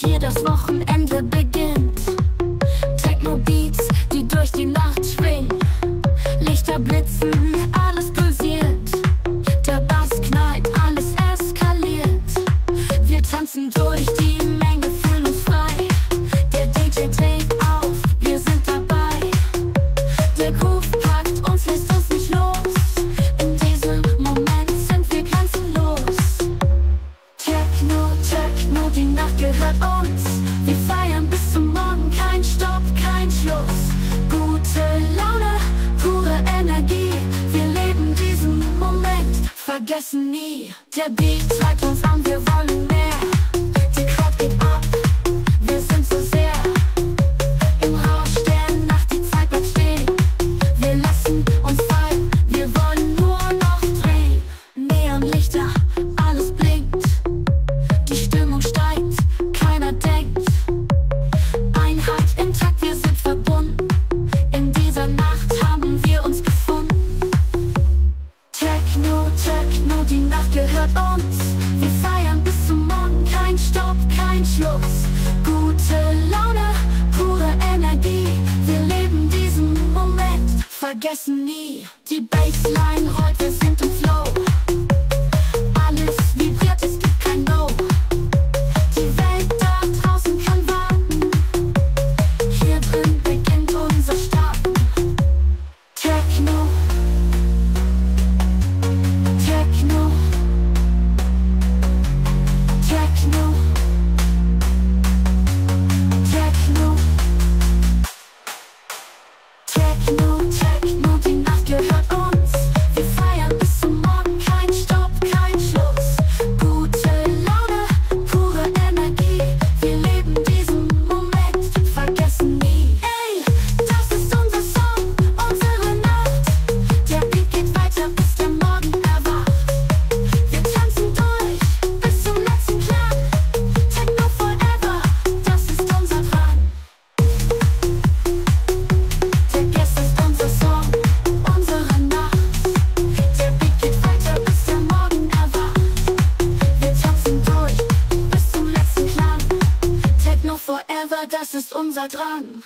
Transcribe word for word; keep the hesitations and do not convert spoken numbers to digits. hier das Wochenende beginnt. Techno-Beats, die durch die Nacht schwingen, Lichter blitzen, alles pulsiert. Der Bass knallt, alles eskaliert. Wir tanzen durch die Menge, fühlen uns frei. Der D J dreht auf, wir sind dabei. Der Groove packt uns, lässt uns nicht los. In diesem Moment sind wir grenzenlos. Techno, Techno, die Nacht gehört uns. Wir feiern bis zum Morgen, kein Stopp, kein Schluss. Gute Laune, pure Energie, wir leben diesen Moment, vergessen nie. Der Beat treibt uns an, wir wollen mehr. Die Crowd geht ab, wir sind so sehr im Rausch der Nacht, die Zeit bleibt stehen. Wir lassen uns fallen, wir wollen nur noch drehen. Neonlichter, alles blinkt, die Stimmung steigt, keiner denkt. Einheit im Takt, wir sind verbunden. In dieser Nacht haben wir uns gefunden. Techno, Techno, die Nacht gehört uns. Wir feiern bis zum Morgen, kein Stopp, kein Schluss. Gute Laune, pure Energie, wir leben diesen Moment, vergessen nie. Die Bassline rollt, wir sind im Flow. Alles vibriert, es gibt kein No. Die Welt da draußen kann warten, hier drin beginnt unser Starten. Techno, Techno, Techno, Techno, Techno, Techno, die Nacht gehört uns. Wir feiern bis zum Morgen, kein Stopp, kein Schluss. Gute Laune, pure Energie, wir leben diesen Moment, vergessen nie. Ey, das ist unser Song, unsere Nacht. Der Beat geht weiter, bis der Morgen erwacht. Wir tanzen durch, bis zum letzten Klang. Techno forever, das ist unser Drang. Der Gast ist unser Song, unsere Nacht. Der Beat geht weiter, bis der Morgen erwacht. Wir tanzen durch, bis zum letzten Klang. Techno forever, das ist unser Drang.